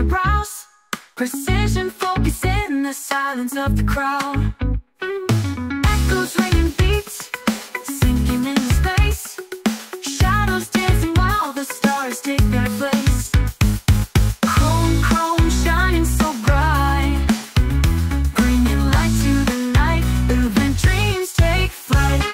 their brows. Precision focus in the silence of the crowd. Echoes ringing beats, sinking in space. Shadows dancing while the stars take their place. Chrome shining so bright, bringing light to the night. Urban dreams take flight.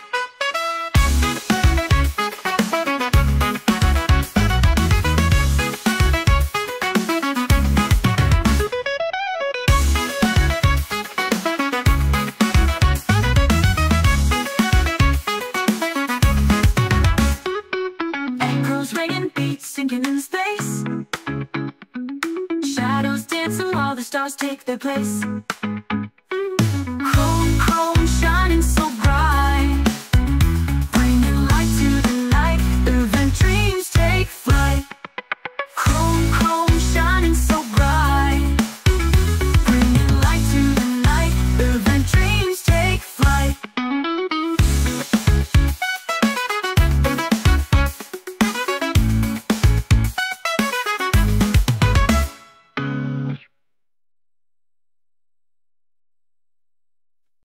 Ringing beats, sinking in space. Shadows dancing while the stars take their place. Chrome shining so bright.